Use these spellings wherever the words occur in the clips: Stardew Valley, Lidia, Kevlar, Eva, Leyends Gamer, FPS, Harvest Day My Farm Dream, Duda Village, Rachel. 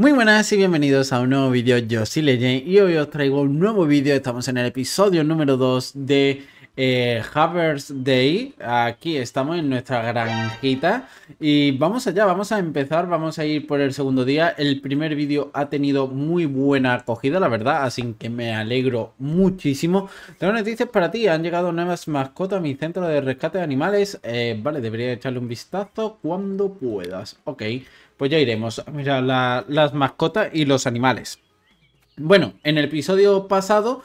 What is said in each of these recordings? Muy buenas y bienvenidos a un nuevo vídeo, yo soy Leyends y hoy os traigo un nuevo vídeo. Estamos en el episodio número 2 de Harvest Day. Aquí estamos en nuestra granjita y vamos allá, vamos a empezar, vamos a ir por el segundo día. El primer vídeo ha tenido muy buena acogida, la verdad, así que me alegro muchísimo. Tengo noticias para ti, han llegado nuevas mascotas a mi centro de rescate de animales. Vale, debería echarle un vistazo cuando puedas, ok. Pues ya iremos a mirar las mascotas y los animales. Bueno, en el episodio pasado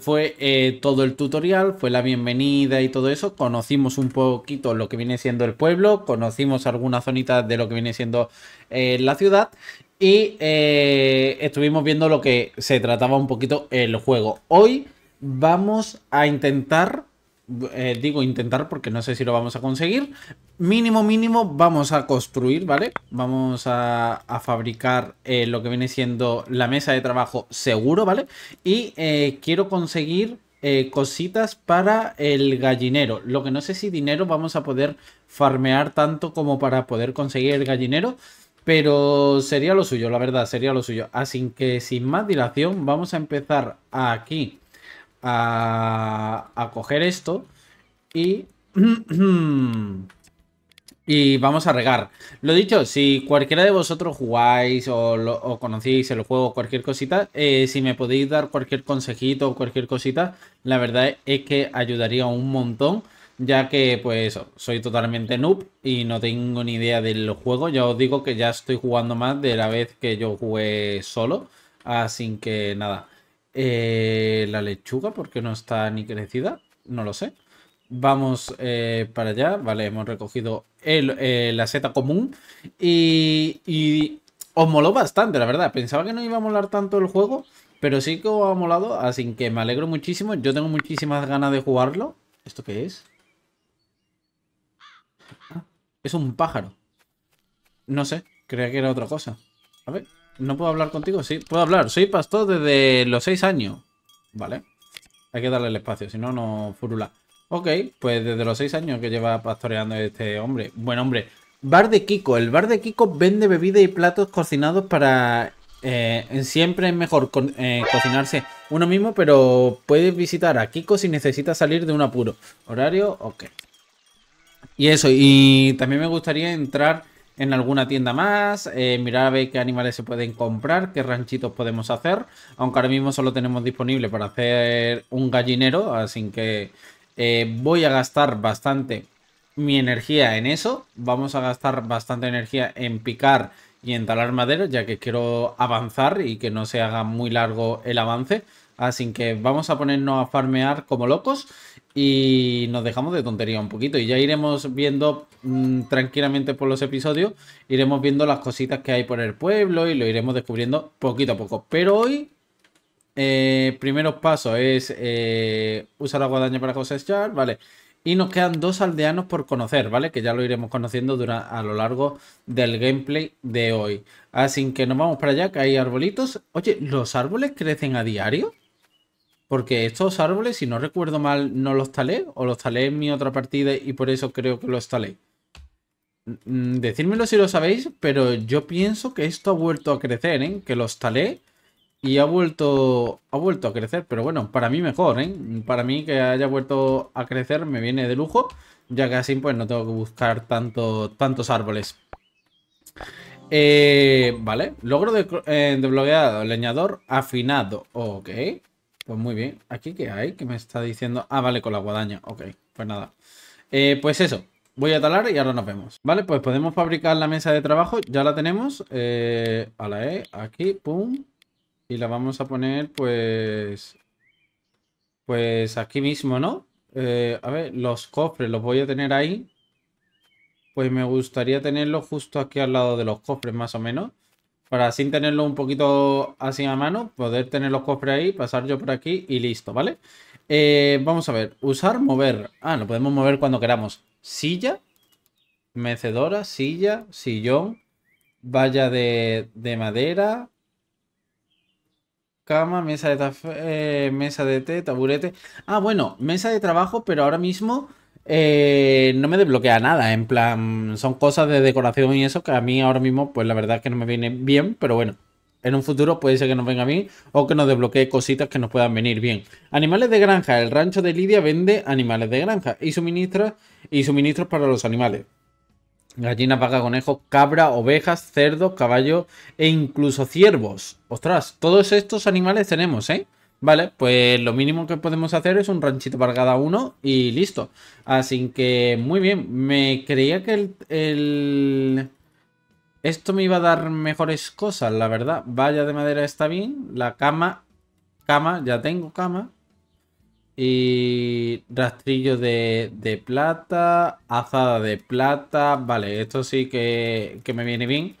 fue todo el tutorial, fue la bienvenida y todo eso. Conocimos un poquito lo que viene siendo el pueblo, conocimos algunas zonitas de lo que viene siendo la ciudad y estuvimos viendo lo que se trataba un poquito el juego. Hoy vamos a intentar... digo intentar porque no sé si lo vamos a conseguir. Mínimo vamos a construir, ¿vale? Vamos a fabricar lo que viene siendo la mesa de trabajo seguro, ¿vale? Y quiero conseguir cositas para el gallinero. Lo que no sé si dinero vamos a poder farmear tanto como para poder conseguir el gallinero, pero sería lo suyo, la verdad, sería lo suyo. Así que sin más dilación vamos a empezar aquí a coger esto y vamos a regar. Lo dicho, si cualquiera de vosotros jugáis o conocéis el juego, cualquier cosita, si me podéis dar cualquier consejito o cualquier cosita, la verdad es que ayudaría un montón, ya que pues soy totalmente noob y no tengo ni idea del juego. Ya os digo que ya estoy jugando más de la vez que yo jugué solo, así que nada. La lechuga, porque no está ni crecida, no lo sé. Vamos para allá. Vale, hemos recogido la seta común y os moló bastante, la verdad. Pensaba que no iba a molar tanto el juego, pero sí que os ha molado, así que me alegro muchísimo. Yo tengo muchísimas ganas de jugarlo. ¿Esto qué es? Ah, es un pájaro. No sé, creía que era otra cosa. A ver. ¿No puedo hablar contigo? Sí, puedo hablar. Soy pastor desde los 6 años. Vale. Hay que darle el espacio, si no, no furula. Ok, pues desde los 6 años que lleva pastoreando este hombre. Buen hombre. Bar de Kiko. El bar de Kiko vende bebidas y platos cocinados para... siempre es mejor cocinarse uno mismo, pero puedes visitar a Kiko si necesitas salir de un apuro. Horario, ok. Y eso, y también me gustaría entrar... en alguna tienda más, mirar a ver qué animales se pueden comprar, qué ranchitos podemos hacer. Aunque ahora mismo solo tenemos disponible para hacer un gallinero, así que voy a gastar bastante mi energía en eso. Vamos a gastar bastante energía en picar y en talar madera, ya que quiero avanzar y que no se haga muy largo el avance. Así que vamos a ponernos a farmear como locos y nos dejamos de tontería un poquito. Y ya iremos viendo tranquilamente por los episodios, iremos viendo las cositas que hay por el pueblo y lo iremos descubriendo poquito a poco. Pero hoy, primeros pasos es usar la guadaña para cosechar, ¿vale? Y nos quedan 2 aldeanos por conocer, ¿vale? Que ya lo iremos conociendo a lo largo del gameplay de hoy. Así que nos vamos para allá, que hay arbolitos. Oye, ¿los árboles crecen a diario? Porque estos árboles, si no recuerdo mal, no los talé. O los talé en mi otra partida y por eso creo que los talé. Decídmelo si lo sabéis, pero yo pienso que esto ha vuelto a crecer, ¿eh? Que los talé y ha vuelto a crecer. Pero bueno, para mí mejor, ¿eh? Para mí que haya vuelto a crecer me viene de lujo. Ya que así pues no tengo que buscar tantos árboles. Vale, logro desbloqueado, leñador afinado. Ok. Pues muy bien, ¿aquí qué hay? ¿Qué me está diciendo? Ah, vale, con la guadaña, ok, pues nada. Pues eso, voy a talar y ahora nos vemos. Vale, pues podemos fabricar la mesa de trabajo, ya la tenemos. A la E, aquí, pum. Y la vamos a poner, pues... pues aquí mismo, ¿no? A ver, los cofres los voy a tener ahí. Pues me gustaría tenerlo justo aquí al lado de los cofres, más o menos. Para así tenerlo un poquito así a mano, poder tener los cofres ahí, pasar yo por aquí y listo, ¿vale? Vamos a ver, usar, mover. Ah, lo podemos mover cuando queramos. Silla, mecedora, silla, sillón, valla de madera, cama, mesa de té, taburete. Ah, bueno, mesa de trabajo, pero ahora mismo no me desbloquea nada. En plan, son cosas de decoración y eso que a mí ahora mismo, pues la verdad es que no me viene bien, pero bueno. En un futuro puede ser que nos venga bien o que nos desbloquee cositas que nos puedan venir bien. Animales de granja. El rancho de Lidia vende animales de granja y suministros para los animales. Gallinas, vacas, conejos, cabras, ovejas, cerdos, caballos e incluso ciervos. Ostras, todos estos animales tenemos, ¿eh? Vale, pues lo mínimo que podemos hacer es un ranchito para cada uno y listo. Así que muy bien. Me creía que esto me iba a dar mejores cosas, la verdad. Valla de madera está bien. La cama. Cama, ya tengo cama. Y rastrillo de plata. Azada de plata. Vale, esto sí que me viene bien.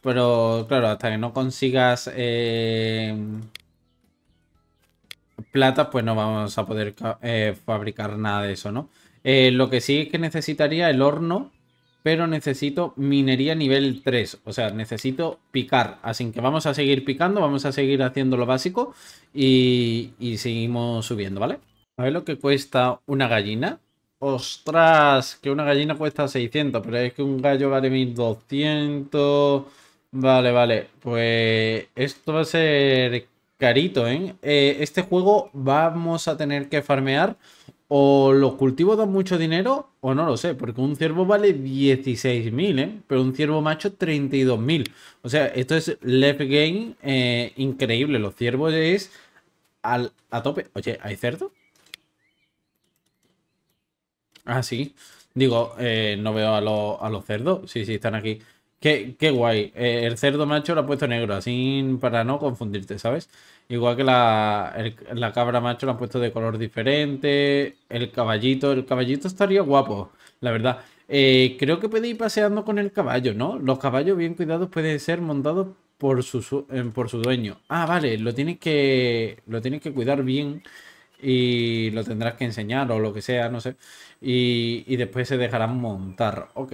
Pero claro, hasta que no consigas plata, pues no vamos a poder fabricar nada de eso, ¿no? Lo que sí es que necesitaría el horno. Pero necesito minería nivel 3. O sea, necesito picar. Así que vamos a seguir picando. Vamos a seguir haciendo lo básico. Y seguimos subiendo, ¿vale? A ver lo que cuesta una gallina. ¡Ostras! Que una gallina cuesta 600. Pero es que un gallo vale 1200. Vale, vale. Pues esto va a ser carito, ¿eh? Este juego vamos a tener que farmear. O los cultivos dan mucho dinero, o no lo sé, porque un ciervo vale 16.000, ¿eh? Pero un ciervo macho 32.000. O sea, esto es left game increíble. Los ciervos es a tope. Oye, ¿hay cerdo? Ah, sí. Digo, no veo a los cerdos. Sí, sí, están aquí. Qué guay. El cerdo macho lo ha puesto negro, así para no confundirte, ¿sabes? Igual que la cabra macho la han puesto de color diferente. El caballito estaría guapo, la verdad. Creo que puede ir paseando con el caballo, ¿no? Los caballos bien cuidados pueden ser montados por su dueño. Ah, vale, lo tienes que cuidar bien y lo tendrás que enseñar o lo que sea, no sé. Y después se dejarán montar. Ok.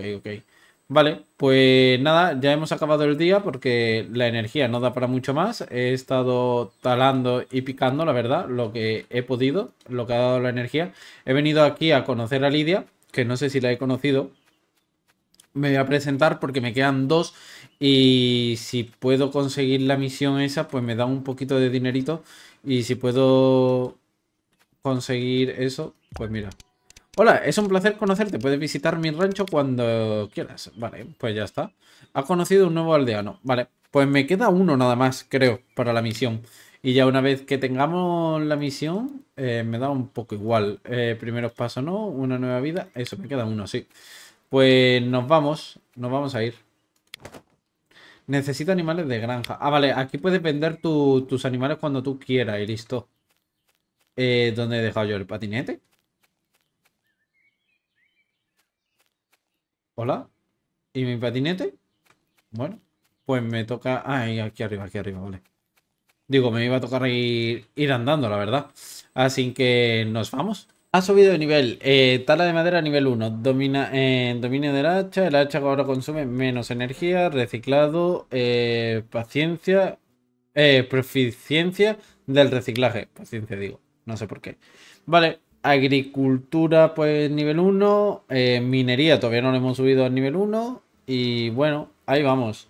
Vale, pues nada, ya hemos acabado el día porque la energía no da para mucho más. He estado talando y picando, la verdad, lo que he podido, lo que ha dado la energía. He venido aquí a conocer a Lidia, que no sé si la he conocido. Me voy a presentar porque me quedan dos y si puedo conseguir la misión esa, pues me da un poquito de dinerito. Y si puedo conseguir eso, pues mira. Hola, es un placer conocerte. Puedes visitar mi rancho cuando quieras. Vale, pues ya está. Has conocido un nuevo aldeano. Vale, pues me queda uno nada más, creo, para la misión. Y ya una vez que tengamos la misión, me da un poco igual. Primeros pasos, ¿no? Una nueva vida. Eso, me queda uno, sí. Pues nos vamos a ir. Necesito animales de granja. Ah, vale, aquí puedes vender tus animales cuando tú quieras y listo. ¿Dónde he dejado yo el patinete? Hola, ¿y mi patinete? Bueno, pues me toca... Ah, aquí arriba, vale. Digo, me iba a tocar ir andando, la verdad. Así que nos vamos. Ha subido de nivel. Tala de madera nivel 1. Dominio del hacha. El hacha que ahora consume menos energía. Reciclado. Paciencia. Proficiencia del reciclaje. Paciencia, digo. No sé por qué. Vale. Agricultura, pues nivel 1. Minería, todavía no lo hemos subido al nivel 1. Y bueno, ahí vamos.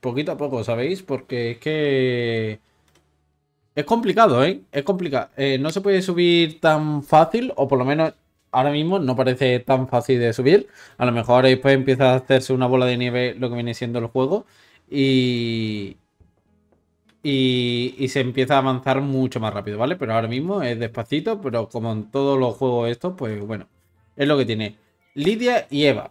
Poquito a poco, ¿sabéis? Porque es que... es complicado, ¿eh? Es complicado. No se puede subir tan fácil. O por lo menos ahora mismo no parece tan fácil de subir. A lo mejor después empieza a hacerse una bola de nieve lo que viene siendo el juego. Y se empieza a avanzar mucho más rápido, ¿vale? Pero ahora mismo es despacito, pero como en todos los juegos estos, pues bueno, es lo que tiene. Lidia y Eva.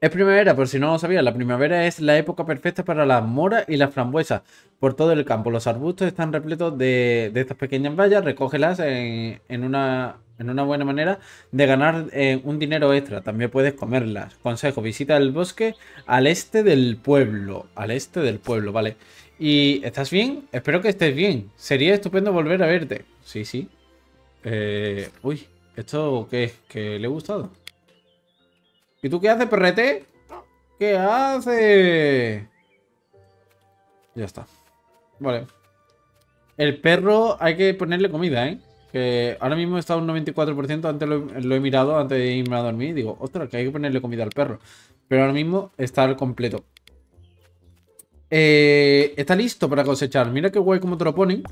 Es primavera, por si no lo sabías, la primavera es la época perfecta para las moras y las frambuesas. Por todo el campo, los arbustos están repletos de estas pequeñas bayas, recógelas en una buena manera de ganar un dinero extra. También puedes comerlas. Consejo, visita el bosque al este del pueblo. Al este del pueblo, ¿vale? ¿Y estás bien? Espero que estés bien. Sería estupendo volver a verte. Sí, sí. Uy, ¿esto qué es? Que le he gustado. ¿Y tú qué haces, perrete? ¿Qué haces? Ya está. Vale. El perro hay que ponerle comida, ¿eh? Que ahora mismo está un 94%. Antes lo he mirado antes de irme a dormir. Digo, ostras, que hay que ponerle comida al perro. Pero ahora mismo está al completo. Está listo para cosechar. Mira qué guay como te lo ponen.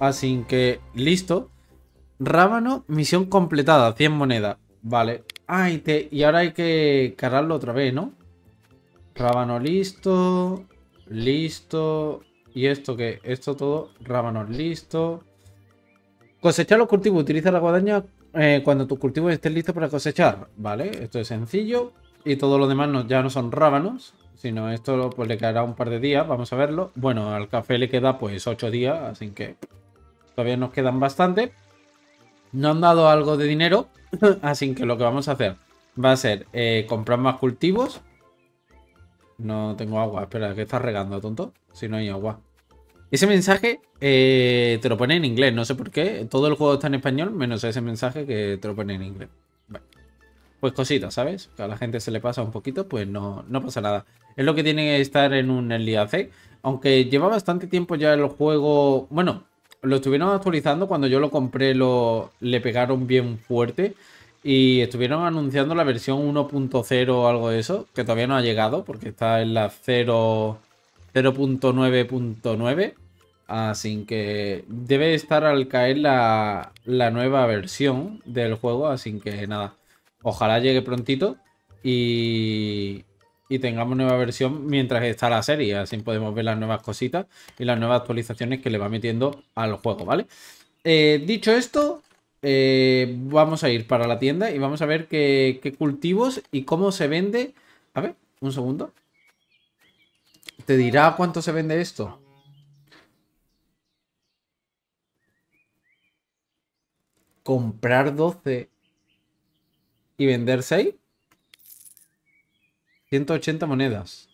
Así que, listo. Rábano, misión completada. 100 monedas. Vale. Ah, y ahora hay que cargarlo otra vez, ¿no? Rábano listo. Listo. ¿Y esto qué? Esto todo. Rábano listo. Cosechar los cultivos. Utiliza la guadaña cuando tus cultivos estén listos para cosechar. Vale, esto es sencillo. Y todo lo demás ya no son rábanos, sino esto pues le caerá un par de días. Vamos a verlo. Bueno, al café le queda pues 8 días, así que todavía nos quedan bastante. Nos han dado algo de dinero, así que lo que vamos a hacer va a ser comprar más cultivos. No tengo agua. Espera, que estás regando, tonto. Si no hay agua. Ese mensaje te lo pone en inglés, no sé por qué. Todo el juego está en español, menos ese mensaje que te lo pone en inglés. Bueno, pues cositas, ¿sabes? Que a la gente se le pasa un poquito, pues no pasa nada. Es lo que tiene que estar en un early access. Aunque lleva bastante tiempo ya el juego... Bueno, lo estuvieron actualizando cuando yo lo compré, le pegaron bien fuerte. Y estuvieron anunciando la versión 1.0 o algo de eso, que todavía no ha llegado porque está en la 0.9.9. Así que debe estar al caer la nueva versión del juego. Así que nada, ojalá llegue prontito y tengamos nueva versión mientras está la serie. Así podemos ver las nuevas cositas y las nuevas actualizaciones que le va metiendo al juego, ¿vale? Dicho esto, vamos a ir para la tienda y vamos a ver qué cultivos y cómo se vende. A ver, un segundo. Te dirá cuánto se vende esto. Comprar 12 y vender 6. 180 monedas.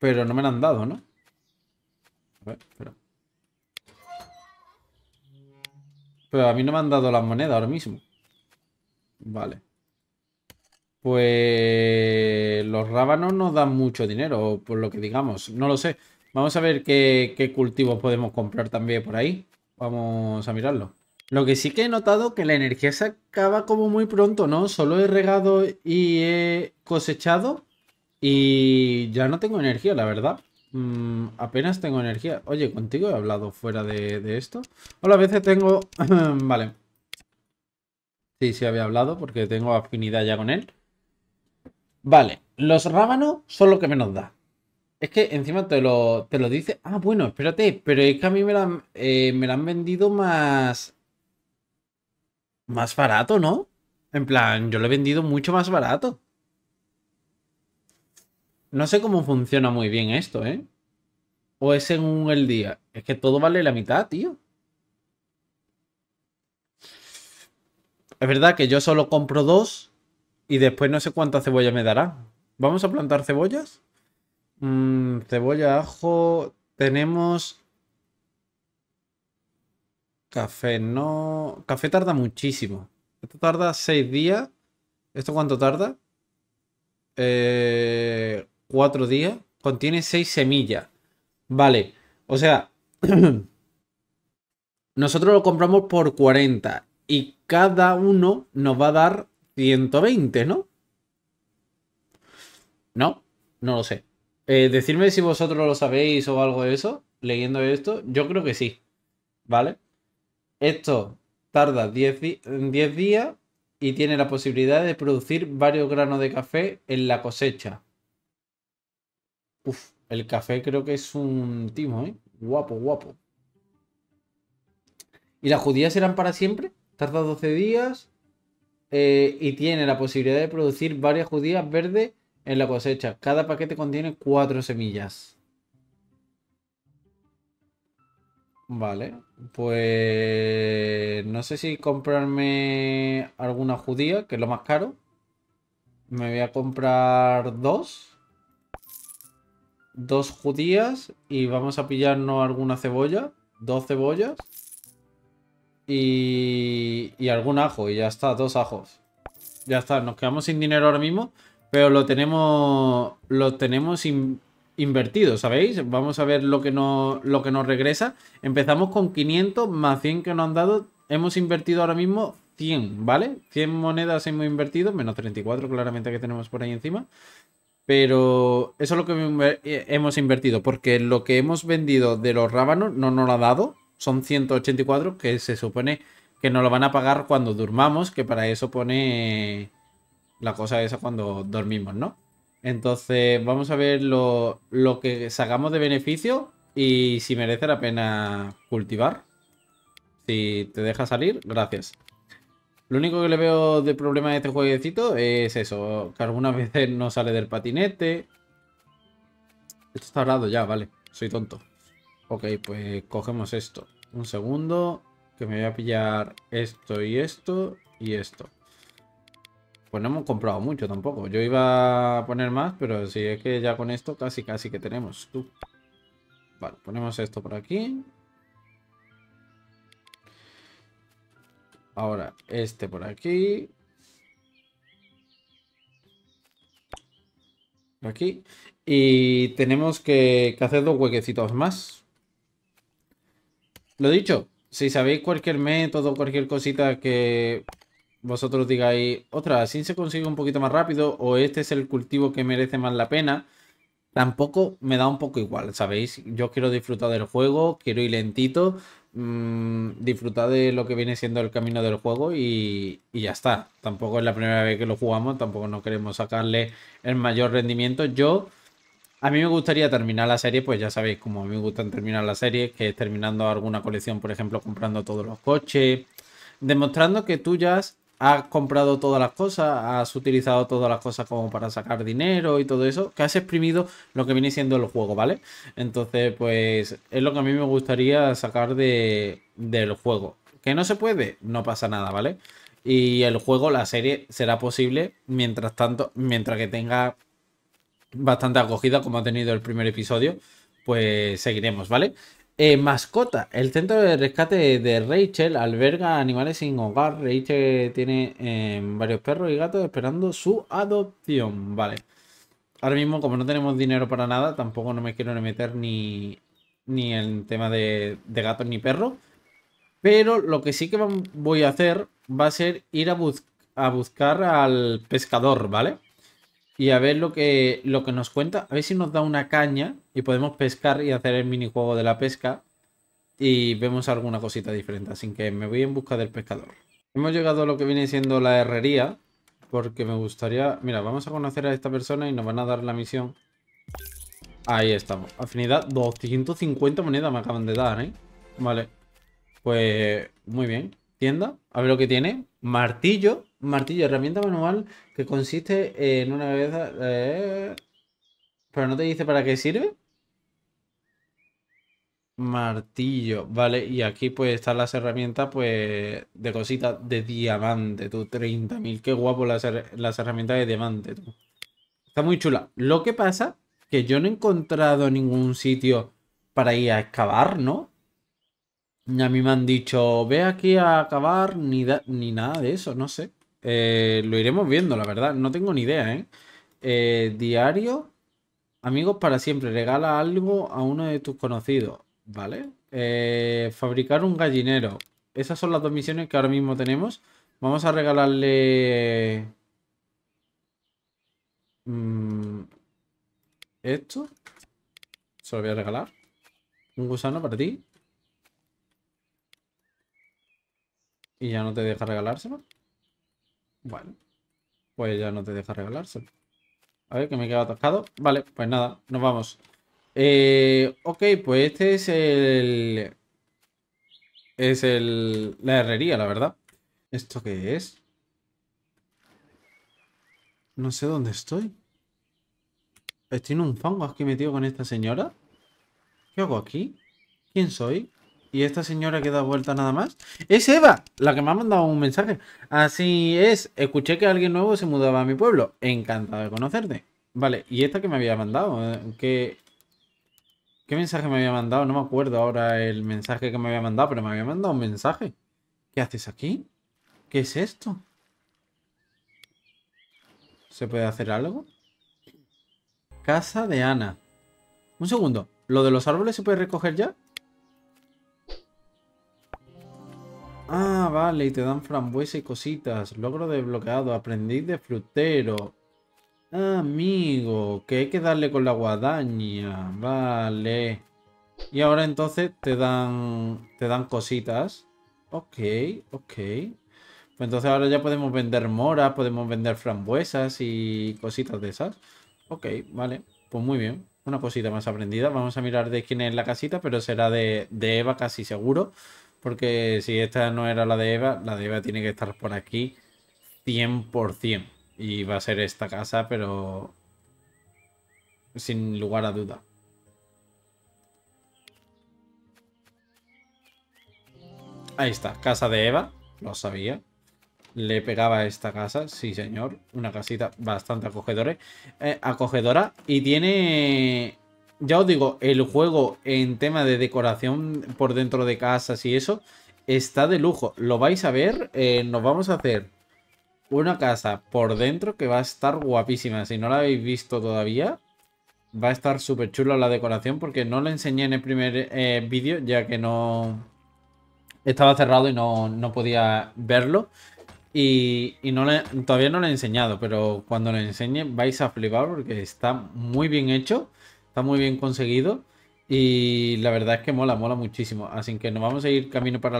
Pero no me la han dado, ¿no? A ver, espera. Pero a mí no me han dado las monedas ahora mismo. Vale. Pues... los rábanos nos dan mucho dinero, por lo que digamos. No lo sé. Vamos a ver qué cultivos podemos comprar también por ahí. Vamos a mirarlo. Lo que sí que he notado que la energía se acaba como muy pronto, ¿no? Solo he regado y he cosechado y ya no tengo energía, la verdad. Apenas tengo energía. Oye, contigo he hablado fuera de esto. O a veces tengo... Vale. Sí, había hablado porque tengo afinidad ya con él. Vale. Los rábanos son lo que menos da. Es que encima te lo dice... Ah, bueno, espérate. Pero es que a mí me la han vendido más... Más barato, ¿no? En plan, yo lo he vendido mucho más barato. No sé cómo funciona muy bien esto, ¿eh? O es según el día. Es que todo vale la mitad, tío. Es verdad que yo solo compro 2 y después no sé cuántas cebollas me dará. ¿Vamos a plantar cebollas? Cebolla, ajo... Tenemos... Café no... Café tarda muchísimo. Esto tarda 6 días. ¿Esto cuánto tarda? 4 días. Contiene 6 semillas. Vale. O sea... nosotros lo compramos por 40. Y cada uno nos va a dar 120, ¿no? No, no lo sé. Decidme si vosotros lo sabéis o algo de eso, leyendo esto. Yo creo que sí, ¿vale? Esto tarda 10 días y tiene la posibilidad de producir varios granos de café en la cosecha. Uf, el café creo que es un timo, ¿eh? Guapo, guapo. ¿Y las judías serán para siempre? Tarda 12 días y tiene la posibilidad de producir varias judías verdes en la cosecha. Cada paquete contiene 4 semillas. Vale, pues no sé si comprarme alguna judía, que es lo más caro. Me voy a comprar 2. 2 judías y vamos a pillarnos alguna cebolla. 2 cebollas. Y algún ajo, y ya está, 2 ajos. Ya está, nos quedamos sin dinero ahora mismo, pero lo tenemos invertido, ¿sabéis? Vamos a ver lo que nos regresa. Empezamos con 500 más 100 que nos han dado. Hemos invertido ahora mismo 100, ¿vale? 100 monedas hemos invertido, menos 34 claramente que tenemos por ahí encima. Pero eso es lo que hemos invertido, porque lo que hemos vendido de los rábanos no nos lo ha dado. Son 184 que se supone que nos lo van a pagar cuando durmamos, que para eso pone la cosa esa cuando dormimos, ¿no? Entonces vamos a ver lo que sacamos de beneficio y si merece la pena cultivar. Si te deja salir, gracias. Lo único que le veo de problema a este jueguecito es eso, que algunas veces no sale del patinete. Esto está hablado ya, vale, soy tonto. Ok, pues cogemos esto. Un segundo, que me voy a pillar esto y esto y esto. Pues no hemos comprado mucho tampoco. Yo iba a poner más, pero si es que ya con esto casi que tenemos. Vale, ponemos esto por aquí. Ahora, este por aquí. Por aquí. Y tenemos que hacer dos huequecitos más. Lo dicho, si sabéis cualquier método, cualquier cosita que vosotros digáis, otra, así se consigue un poquito más rápido, o este es el cultivo que merece más la pena, tampoco me da un poco igual, ¿sabéis? Yo quiero disfrutar del juego, quiero ir lentito. Disfrutar de lo que viene siendo el camino del juego y ya está. Tampoco es la primera vez que lo jugamos, tampoco no queremos sacarle el mayor rendimiento. A mí me gustaría terminar la serie, pues ya sabéis como a mí me gustan terminar la serie, que es terminando alguna colección, por ejemplo, comprando todos los coches, demostrando que tú ya has comprado todas las cosas, has utilizado todas las cosas como para sacar dinero y todo eso, que has exprimido lo que viene siendo el juego, ¿vale? Entonces, pues es lo que a mí me gustaría sacar del juego. ¿Que no se puede? No pasa nada, ¿vale? Y el juego, la serie, será posible mientras tanto, mientras que tenga bastante acogida como ha tenido el primer episodio, pues seguiremos, ¿vale? Mascota. El centro de rescate de Rachel alberga animales sin hogar. Rachel tiene varios perros y gatos esperando su adopción. Vale. Ahora mismo, como no tenemos dinero para nada, tampoco no me quiero meter ni en tema de gatos ni perros. Pero lo que sí que voy a hacer va a ser ir a buscar al pescador, ¿vale? Y a ver lo que nos cuenta. A ver si nos da una caña y podemos pescar y hacer el minijuego de la pesca. Y vemos alguna cosita diferente. Así que me voy en busca del pescador. Hemos llegado a lo que viene siendo la herrería. Porque me gustaría... Mira, vamos a conocer a esta persona y nos van a dar la misión. Ahí estamos. Afinidad, 250 monedas me acaban de dar, ¿eh? Vale. Pues muy bien. Tienda. A ver lo que tiene. Martillo. Martillo, herramienta manual que consiste en una cabeza... Pero no te dice para qué sirve. Martillo, vale. Y aquí pues están las herramientas pues de cositas de diamante, tú. 30.000, qué guapo las herramientas de diamante, tú. Está muy chula. Lo que pasa que yo no he encontrado ningún sitio para ir a excavar, ¿no? A mí me han dicho, ve aquí a cavar, ni nada de eso, no sé. Lo iremos viendo, la verdad. No tengo ni idea, ¿eh? Diario. Amigos para siempre. Regala algo a uno de tus conocidos. ¿Vale? Fabricar un gallinero. Esas son las dos misiones que ahora mismo tenemos. Vamos a regalarle... esto. Se lo voy a regalar. Un gusano para ti. Y ya no te deja regalárselo. Bueno, pues ya no te deja regalárselo. A ver, que me he quedado atascado. Vale, pues nada, nos vamos. Ok, pues este es el... la herrería, la verdad. ¿Esto qué es? No sé dónde estoy. Estoy en un fango aquí metido con esta señora. ¿Qué hago aquí? ¿Quién soy? ¿Y esta señora que da vuelta nada más? ¡Es Eva! La que me ha mandado un mensaje. Así es, escuché que alguien nuevo se mudaba a mi pueblo. Encantado de conocerte. Vale, ¿y esta que me había mandado? ¿Qué mensaje me había mandado? No me acuerdo ahora el mensaje que me había mandado, pero me había mandado un mensaje. ¿Qué haces aquí? ¿Qué es esto? ¿Se puede hacer algo? Casa de Ana. Un segundo. ¿Lo de los árboles se puede recoger ya? Ah, vale. Y te dan frambuesa y cositas. Logro desbloqueado. Aprendiz de frutero. Ah, amigo. Que hay que darle con la guadaña. Vale. Y ahora entonces te dan cositas. Ok, ok. Pues entonces ahora ya podemos vender moras, podemos vender frambuesas y cositas de esas. Ok, vale. Pues muy bien. Una cosita más aprendida. Vamos a mirar de quién es la casita, pero será de Eva casi seguro. Porque si esta no era la de Eva tiene que estar por aquí 100%. Y va a ser esta casa, pero sin lugar a duda. Ahí está, casa de Eva, lo sabía. Le pegaba a esta casa, sí señor. Una casita bastante acogedora. Y tiene, ya os digo, el juego en tema de decoración por dentro de casas y eso, está de lujo. Lo vais a ver, nos vamos a hacer una casa por dentro que va a estar guapísima. Si no la habéis visto todavía, va a estar súper chula la decoración, porque no la enseñé en el primer vídeo, ya que no... Estaba cerrado y no podía verlo. Y todavía no lo he enseñado, pero cuando lo enseñe vais a flipar porque está muy bien hecho, está muy bien conseguido y la verdad es que mola muchísimo. Así que nos vamos a ir camino para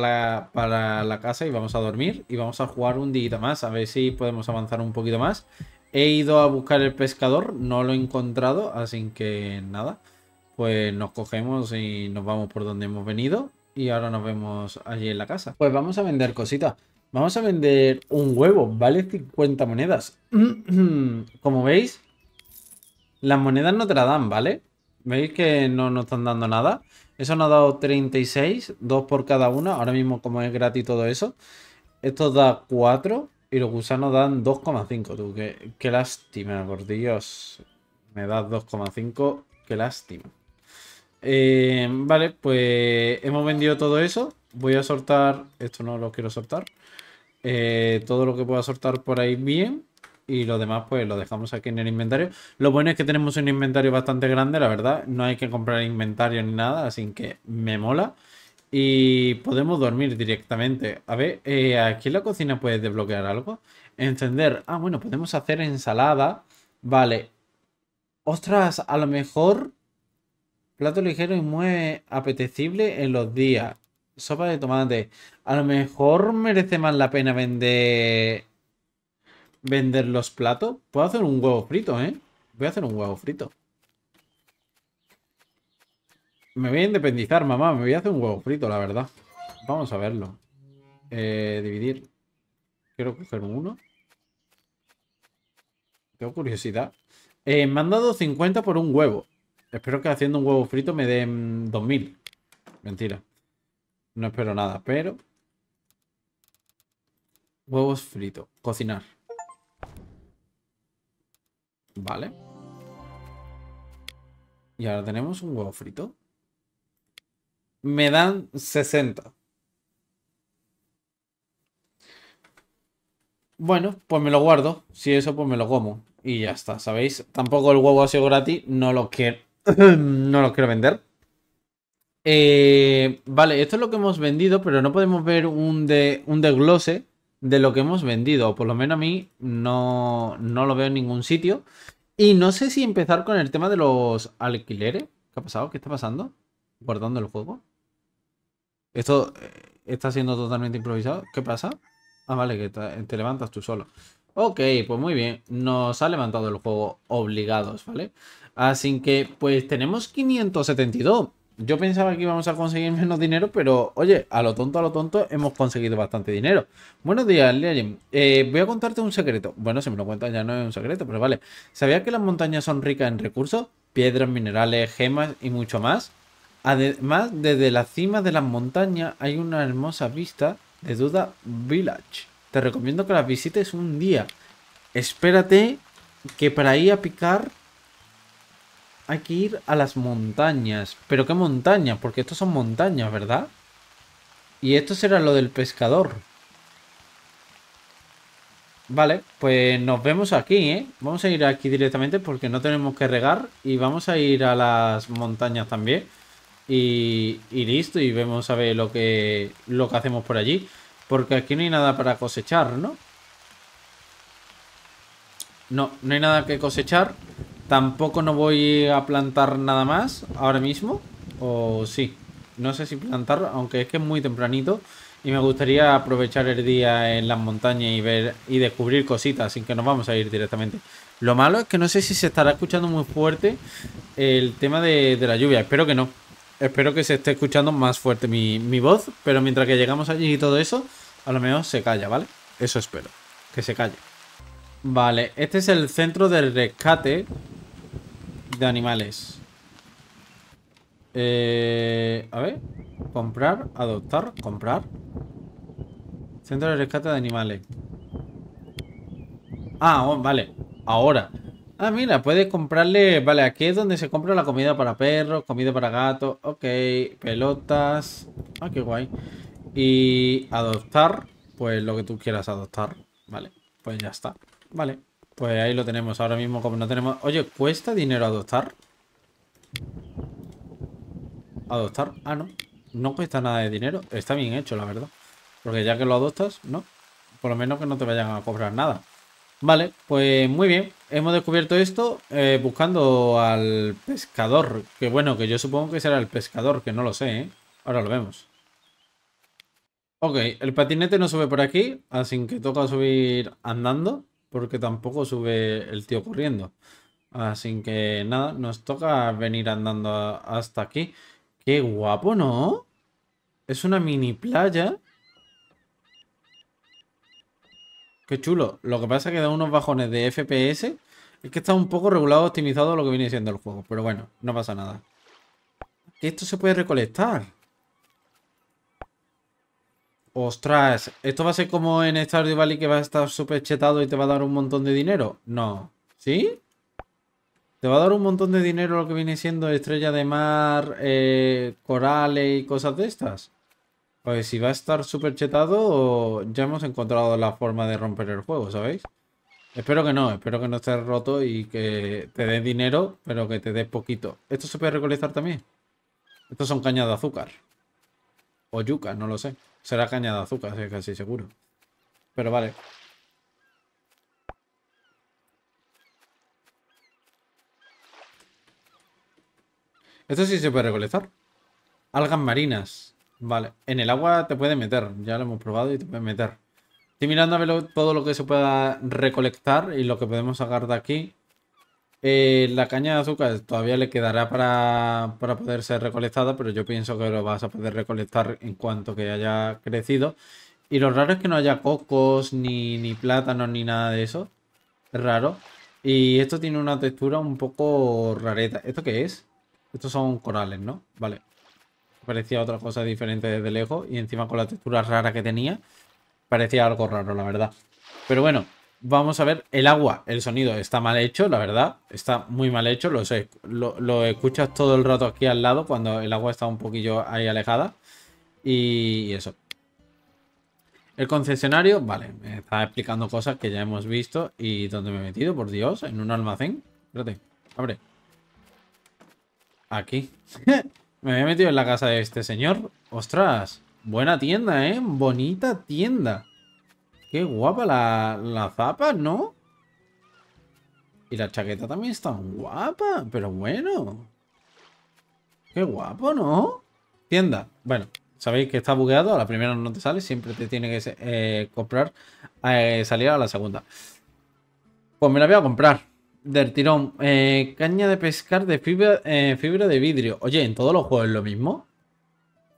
la casa y vamos a dormir y vamos a jugar un día más, a ver si podemos avanzar un poquito más. He ido a buscar el pescador, no lo he encontrado, así que nada, pues nos cogemos y nos vamos por donde hemos venido y ahora nos vemos allí en la casa. Pues vamos a vender cositas. Vamos a vender un huevo, vale 50 monedas. Como veis, las monedas no te la dan, ¿vale? Veis que no nos están dando nada. Eso nos ha dado 36, 2 por cada una. Ahora mismo como es gratis todo eso. Esto da 4 y los gusanos dan 2,5. Tú, qué lástima, por Dios. Me das 2,5, qué lástima. Vale, pues hemos vendido todo eso. Voy a soltar, esto no lo quiero soltar. Todo lo que pueda soltar por ahí bien y lo demás pues lo dejamos aquí en el inventario. Lo bueno es que tenemos un inventario bastante grande, la verdad, no hay que comprar inventario ni nada, así que me mola y podemos dormir directamente. A ver, aquí en la cocina puedes desbloquear algo, encender, ah bueno, podemos hacer ensalada, vale, ostras, a lo mejor plato ligero y muy apetecible en los días. Sopa de tomate. A lo mejor merece más la pena vender los platos. Puedo hacer un huevo frito, ¿eh? Voy a hacer un huevo frito. Me voy a independizar, mamá. Me voy a hacer un huevo frito, la verdad. Vamos a verlo. Dividir. Quiero coger uno. Tengo curiosidad. Me han dado 50 por un huevo. Espero que haciendo un huevo frito me den 2000. Mentira. No espero nada, pero... Huevos fritos. Cocinar. Vale. Y ahora tenemos un huevo frito. Me dan 60. Bueno, pues me lo guardo. Si eso, pues me lo como. Y ya está, ¿sabéis? Tampoco el huevo ha sido gratis. No lo quiero, no lo quiero vender. Vale, esto es lo que hemos vendido, pero no podemos ver un desglose de lo que hemos vendido, o por lo menos a mí no lo veo en ningún sitio. Y no sé si empezar con el tema de los alquileres. ¿Qué ha pasado? ¿Qué está pasando? Guardando el juego. Esto está siendo totalmente improvisado. ¿Qué pasa? Ah, vale, que te levantas tú solo. Ok, pues muy bien. Nos ha levantado el juego obligados, ¿vale? Así que, pues tenemos 572. Yo pensaba que íbamos a conseguir menos dinero, pero oye, a lo tonto, hemos conseguido bastante dinero. Buenos días, Leyends. Voy a contarte un secreto. Bueno, si me lo cuentas ya no es un secreto, pero vale. ¿Sabías que las montañas son ricas en recursos? Piedras, minerales, gemas y mucho más. Además, desde la cima de las montañas hay una hermosa vista de Duda Village. Te recomiendo que las visites un día. Espérate que para ir a picar... Hay que ir a las montañas. ¿Pero qué montañas? Porque estos son montañas, ¿verdad? Y esto será lo del pescador. Vale, pues nos vemos aquí, ¿eh? Vamos a ir aquí directamente porque no tenemos que regar. Y vamos a ir a las montañas también. Y listo, y vemos a ver lo que hacemos por allí. Porque aquí no hay nada para cosechar, ¿no? No hay nada que cosechar. Tampoco no voy a plantar nada más ahora mismo. O sí, no sé si plantar, aunque es que es muy tempranito. Y me gustaría aprovechar el día en las montañas y ver y descubrir cositas, así que nos vamos a ir directamente. Lo malo es que no sé si se estará escuchando muy fuerte el tema de la lluvia. Espero que no. Espero que se esté escuchando más fuerte mi voz, pero mientras que llegamos allí y todo eso, a lo mejor se calla, ¿vale? Eso espero, que se calle. Vale, este es el centro de rescate de animales. A ver, comprar, adoptar, comprar. Centro de rescate de animales. Ah, vale, ahora. Ah, mira, puedes comprarle... Vale, aquí es donde se compra la comida para perros, comida para gatos. Ok, pelotas. Ah, qué guay. Y adoptar, pues lo que tú quieras adoptar. Vale, pues ya está. Vale, pues ahí lo tenemos. Ahora mismo como no tenemos... Oye, ¿cuesta dinero adoptar? ¿Adoptar? Ah, no. No cuesta nada de dinero. Está bien hecho, la verdad. Porque ya que lo adoptas, ¿no? Por lo menos que no te vayan a cobrar nada. Vale, pues muy bien. Hemos descubierto esto buscando al pescador. Que bueno, que yo supongo que será el pescador, que no lo sé, ¿eh? Ahora lo vemos. Ok, el patinete no sube por aquí, así que toca subir andando. Porque tampoco sube el tío corriendo. Así que nada, nos toca venir andando hasta aquí. ¡Qué guapo!, ¿no? Es una mini playa. ¡Qué chulo! Lo que pasa es que da unos bajones de FPS. Es que está un poco regulado, optimizado lo que viene siendo el juego. Pero bueno, no pasa nada. Esto se puede recolectar. ¡Ostras! ¿Esto va a ser como en Stardew Valley que va a estar súper chetado y te va a dar un montón de dinero? No. ¿Sí? Te va a dar un montón de dinero lo que viene siendo estrella de mar, corales y cosas de estas. Pues si va a estar súper chetado, ya hemos encontrado la forma de romper el juego, ¿sabéis? Espero que no esté roto y que te dé dinero, pero que te dé poquito. ¿Esto se puede recolectar también? Estos son cañas de azúcar. O yuca, no lo sé. Será caña de azúcar, es casi seguro. Pero vale. Esto sí se puede recolectar. Algas marinas. Vale. En el agua te puede meter. Ya lo hemos probado y te puede meter. Estoy mirando a ver todo lo que se pueda recolectar y lo que podemos sacar de aquí. La caña de azúcar todavía le quedará para poder ser recolectada, pero yo pienso que lo vas a poder recolectar en cuanto que haya crecido. Y lo raro es que no haya cocos, ni plátanos, ni nada de eso. Es raro. Y esto tiene una textura un poco rareta. ¿Esto qué es? Estos son corales, ¿no? Vale. Parecía otra cosa diferente desde lejos. Y encima con la textura rara que tenía. Parecía algo raro, la verdad. Pero bueno, vamos a ver. El agua, el sonido está mal hecho, la verdad. Está muy mal hecho. Lo escuchas todo el rato aquí al lado cuando el agua está un poquillo ahí alejada. Y eso. El concesionario, vale. Me está explicando cosas que ya hemos visto. ¿Y dónde me he metido? Por Dios, en un almacén. Espérate, abre. Aquí. Me había metido en la casa de este señor. ¡Ostras! Buena tienda, ¿eh? Bonita tienda. Qué guapa la zapa, ¿no? Y la chaqueta también está guapa. Pero bueno. Qué guapo, ¿no? Tienda. Bueno, sabéis que está bugueado. A la primera no te sale. Siempre te tiene que comprar. Salir a la segunda. Pues me la voy a comprar. Del tirón, caña de pescar de fibra de vidrio. Oye, en todos los juegos es lo mismo.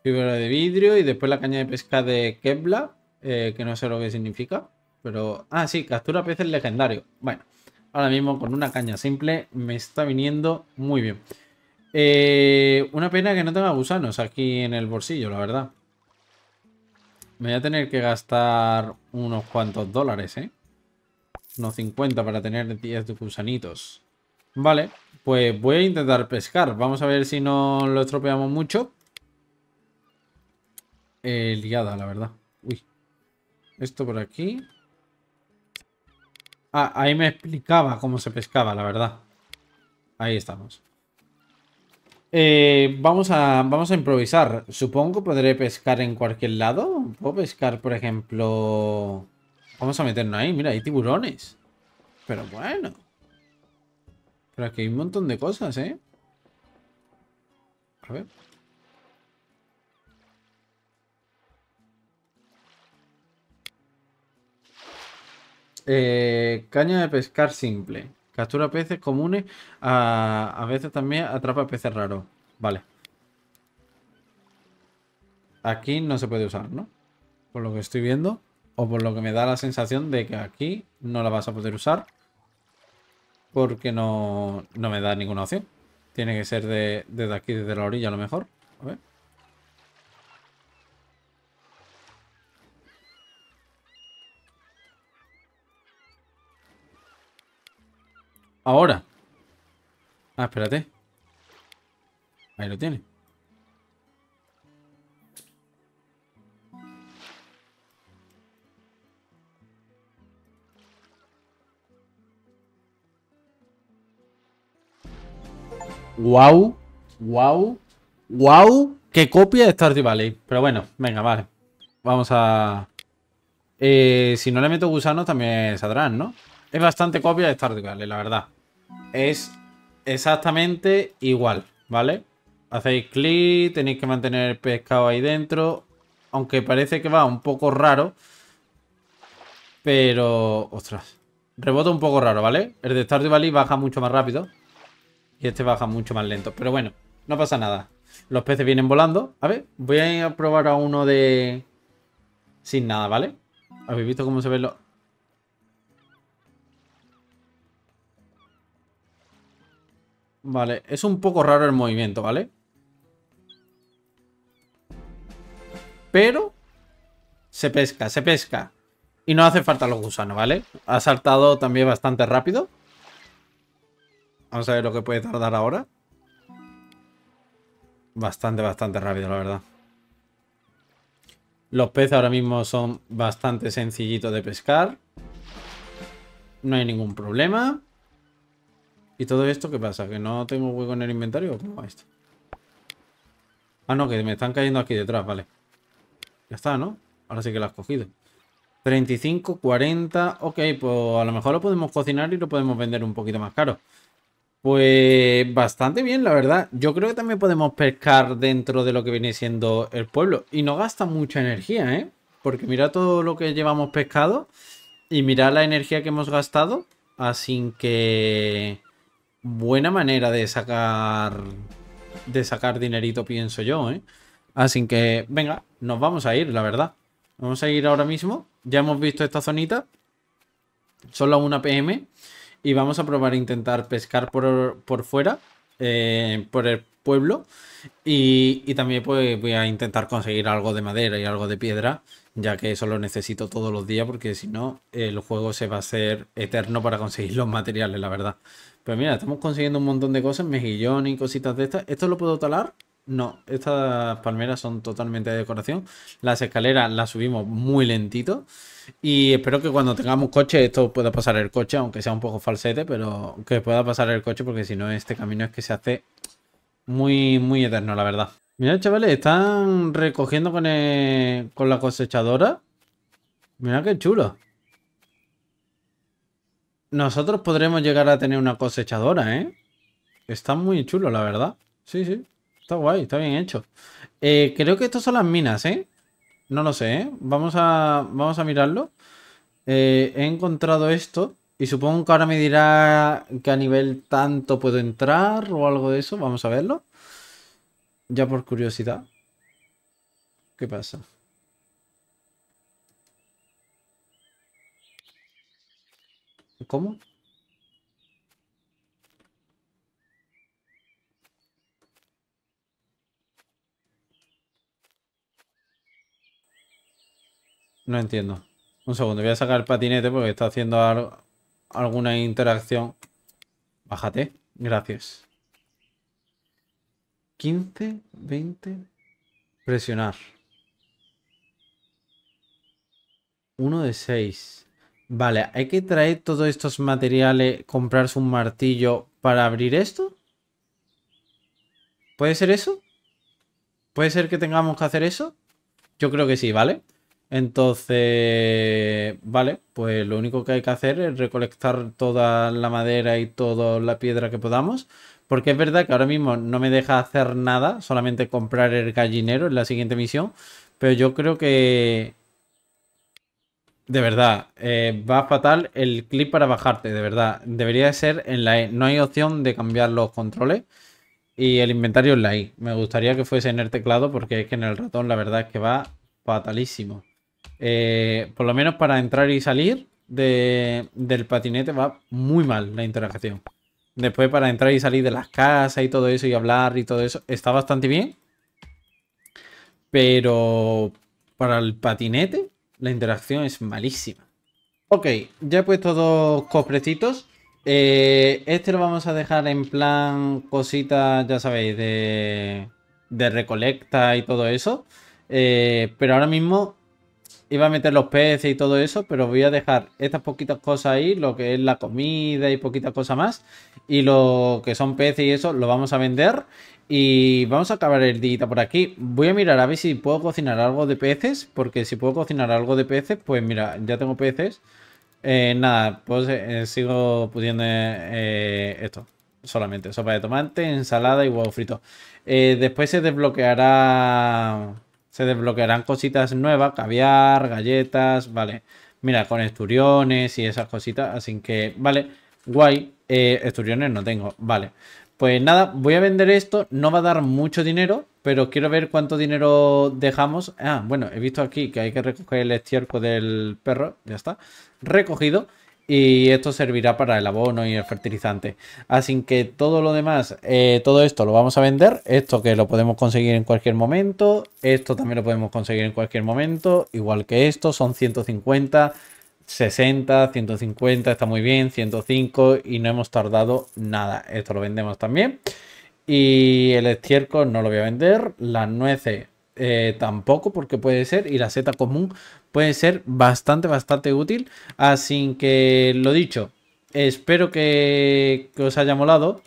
Fibra de vidrio y después la caña de pesca de Kevlar, que no sé lo que significa. Pero, ah sí, captura peces legendario. Bueno, ahora mismo con una caña simple me está viniendo muy bien. Una pena que no tenga gusanos aquí en el bolsillo, la verdad. Me voy a tener que gastar unos cuantos dólares, Unos 50 para tener 10 gusanitos. Vale, pues voy a intentar pescar. Vamos a ver si no lo estropeamos mucho. Liada, la verdad. Uy. Esto por aquí. Ah, ahí me explicaba cómo se pescaba, la verdad. Ahí estamos. Vamos a improvisar. Supongo podré pescar en cualquier lado. Puedo pescar, por ejemplo... Vamos a meternos ahí. Mira, hay tiburones. Pero bueno. Pero aquí hay un montón de cosas, ¿eh? A ver. Caña de pescar simple. Captura peces comunes. A veces también atrapa peces raros. Vale. Aquí no se puede usar, ¿no? Por lo que estoy viendo. O por lo que me da la sensación de que aquí no la vas a poder usar. Porque no me da ninguna opción. Tiene que ser desde aquí, desde la orilla a lo mejor. A ver. Ahora. Ah, espérate. Ahí lo tiene. Wow, wow, wow, qué copia de Stardew Valley. Pero bueno, venga, vale. Vamos a... si no le meto gusanos también saldrán, ¿no? Es bastante copia de Stardew Valley, la verdad. Es exactamente igual, ¿vale? Hacéis clic, tenéis que mantener el pescado ahí dentro. Aunque parece que va un poco raro. Pero... Ostras. Rebota un poco raro, ¿vale? El de Stardew Valley baja mucho más rápido. Y este baja mucho más lento. Pero bueno, no pasa nada. Los peces vienen volando. A ver, voy a ir a probar a uno de... Sin nada, ¿vale? ¿Habéis visto cómo se ven los...? Vale, es un poco raro el movimiento, ¿vale? Pero... Se pesca, se pesca. Y no hace falta los gusanos, ¿vale? Ha saltado también bastante rápido. Vamos a ver lo que puede tardar ahora. Bastante rápido, la verdad. Los peces ahora mismo son bastante sencillitos de pescar. No hay ningún problema. ¿Y todo esto qué pasa? ¿Que no tengo hueco en el inventario? ¿Cómo va esto? Ah, no, que me están cayendo aquí detrás, vale. Ya está, ¿no? Ahora sí que lo has cogido. 35, 40... Ok, pues a lo mejor lo podemos cocinar y lo podemos vender un poquito más caro. Pues bastante bien, la verdad. Yo creo que también podemos pescar dentro de lo que viene siendo el pueblo. Y no gasta mucha energía, ¿eh? Porque mira todo lo que llevamos pescado. Y mira la energía que hemos gastado. Así que... Buena manera de sacar... dinerito, pienso yo, ¿eh? Así que, venga, nos vamos a ir, la verdad. Vamos a ir ahora mismo. Ya hemos visto esta zonita. Son las 1 p.m. Y vamos a probar a intentar pescar por fuera, por el pueblo. Y también pues voy a intentar conseguir algo de madera y algo de piedra, ya que eso lo necesito todos los días, porque si no, el juego se va a hacer eterno para conseguir los materiales, la verdad. Pero mira, estamos consiguiendo un montón de cosas, mejillones y cositas de estas. ¿Esto lo puedo talar? No, estas palmeras son totalmente de decoración. Las escaleras las subimos muy lentito. Y espero que cuando tengamos coche esto pueda pasar el coche, aunque sea un poco falsete, pero que pueda pasar el coche, porque si no este camino es que se hace muy eterno, la verdad. Mirad, chavales, están recogiendo con la cosechadora. Mirad qué chulo. Nosotros podremos llegar a tener una cosechadora, ¿eh? Está muy chulo, la verdad. Sí, sí. Está guay, está bien hecho. Creo que estas son las minas, ¿eh? No lo sé, ¿eh? Vamos a mirarlo. He encontrado esto. Y supongo que ahora me dirá que a nivel tanto puedo entrar o algo de eso. Vamos a verlo. Ya por curiosidad. ¿Qué pasa? ¿Cómo? No entiendo. Un segundo, voy a sacar el patinete porque está haciendo alguna interacción. Bájate. Gracias. 15, 20. Presionar. 1 de 6. Vale, hay que traer todos estos materiales, comprarse un martillo para abrir esto. ¿Puede ser eso? ¿Puede ser que tengamos que hacer eso? Yo creo que sí, ¿vale? Entonces, vale, pues lo único que hay que hacer es recolectar toda la madera y toda la piedra que podamos. Porque es verdad que ahora mismo no me deja hacer nada, solamente comprar el gallinero en la siguiente misión. Pero yo creo que... de verdad, va fatal el clip para bajarte, de verdad. Debería ser en la E. No hay opción de cambiar los controles y el inventario en la I. Me gustaría que fuese en el teclado porque es que en el ratón la verdad es que va fatalísimo. Por lo menos para entrar y salir del patinete va muy mal la interacción. Después para entrar y salir de las casas y todo eso y hablar y todo eso está bastante bien. Pero para el patinete... la interacción es malísima. Ok, ya he puesto dos cofrecitos. Este lo vamos a dejar en plan cositas, ya sabéis, de recolecta y todo eso. Pero ahora mismo iba a meter los peces y todo eso, pero voy a dejar estas poquitas cosas ahí, lo que es la comida y poquitas cosas más. Y lo que son peces y eso lo vamos a vender. Y vamos a acabar el día por aquí. Voy a mirar a ver si puedo cocinar algo de peces, porque si puedo cocinar algo de peces, pues mira, ya tengo peces. Nada, pues sigo pudiendo esto. Solamente sopa de tomate, ensalada y huevo frito. Después se desbloqueará... se desbloquearán cositas nuevas, caviar, galletas, vale. Mira, con esturiones y esas cositas, así que, vale, guay. Esturiones no tengo, vale. Pues nada, voy a vender esto, no va a dar mucho dinero, pero quiero ver cuánto dinero dejamos. Ah, bueno, he visto aquí que hay que recoger el estiércol del perro, ya está, recogido. Y esto servirá para el abono y el fertilizante. Así que todo lo demás, todo esto lo vamos a vender. Esto que lo podemos conseguir en cualquier momento. Esto también lo podemos conseguir en cualquier momento. Igual que esto, son 150, 60, 150, está muy bien, 105 y no hemos tardado nada. Esto lo vendemos también. Y el estiércol no lo voy a vender. Las nueces tampoco, porque puede ser, y la seta común puede ser bastante útil. Así que lo dicho, espero que os haya molado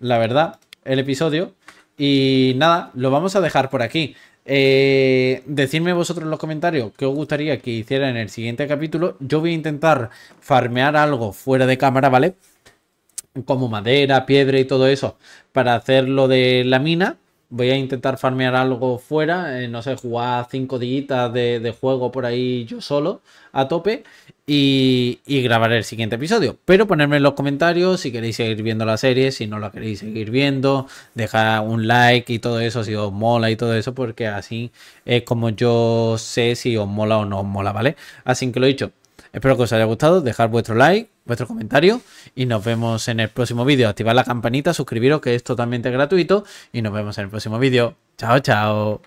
la verdad el episodio y nada, lo vamos a dejar por aquí. Decidme vosotros en los comentarios qué os gustaría que hiciera en el siguiente capítulo. Yo voy a intentar farmear algo fuera de cámara, ¿vale? Como madera, piedra y todo eso para hacer lo de la mina. Voy a intentar farmear algo fuera, no sé, jugar 5 días de juego por ahí yo solo, a tope, y grabar el siguiente episodio. Pero ponedme en los comentarios si queréis seguir viendo la serie, si no la queréis seguir viendo, dejad un like y todo eso si os mola y todo eso, porque así es como yo sé si os mola o no os mola, ¿vale? Así que lo dicho, espero que os haya gustado, dejad vuestro like, vuestro comentario y nos vemos en el próximo vídeo. Activad la campanita, suscribiros que es totalmente gratuito y nos vemos en el próximo vídeo. Chao, chao.